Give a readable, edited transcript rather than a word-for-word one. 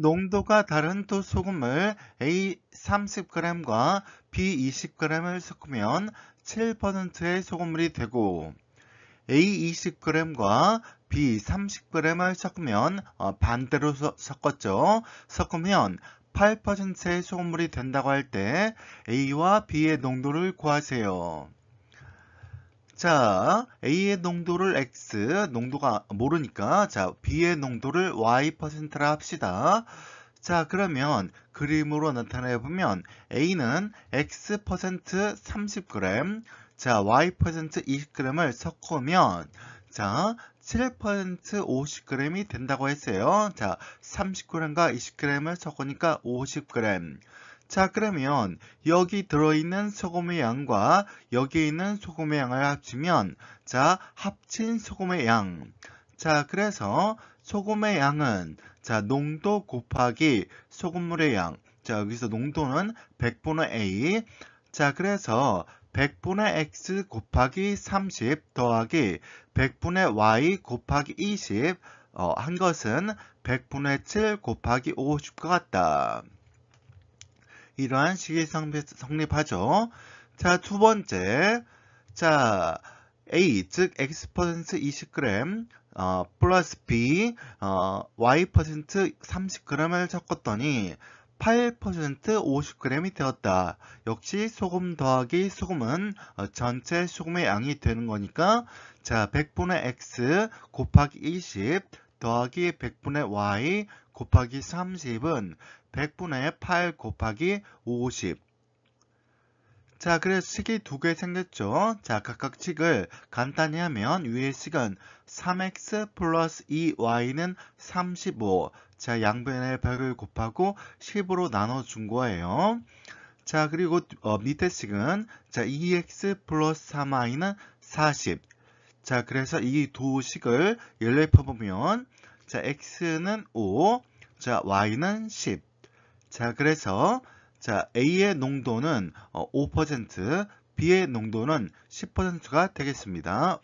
농도가 다른 두 소금을 A 30g과 B 20g을 섞으면 7%의 소금물이 되고, A 20g과 B 30g을 섞으면 반대로 섞었죠. 섞으면 8%의 소금물이 된다고 할 때 A와 B의 농도를 구하세요. 자, A의 농도를 X, 농도가 모르니까 자, B의 농도를 Y%라 합시다. 자, 그러면 그림으로 나타내보면 A는 X% 30g, 자, Y% 20g을 섞으면 자, 7% 50g이 된다고 했어요. 자, 30g과 20g을 섞으니까 50g. 자, 그러면 여기 들어있는 소금의 양과 여기 있는 소금의 양을 합치면 자, 합친 소금의 양. 자, 그래서 소금의 양은 자, 농도 곱하기 소금물의 양. 자, 여기서 농도는 100분의 A. 자, 그래서 100분의 x 곱하기 30 더하기 100분의 y 곱하기 20 한 것은 100분의 7 곱하기 50과 같다. 이러한 식이 성립하죠. 자, 두 번째. 자, A, 즉 x% 20g 플러스 B, y% 30g을 섞었더니 8% 50g이 되었다. 역시 소금 더하기 소금은 전체 소금의 양이 되는 거니까 자, 100분의 x 곱하기 20 더하기 100분의 y 곱하기 30은 100분의 8 곱하기 50. 자, 그래서 식이 두 개 생겼죠. 자, 각각 식을 간단히 하면 위의 식은 3x 플러스 2y는 35. 자, 양변의 100을 곱하고 10으로 나눠준 거예요. 자, 그리고 밑에 식은 자, 2x 플러스 3y는 40. 자, 그래서 이 두 식을 연립해보면 자, x는 5, 자, y는 10. 자, 그래서 자, A의 농도는 5%, B의 농도는 10%가 되겠습니다.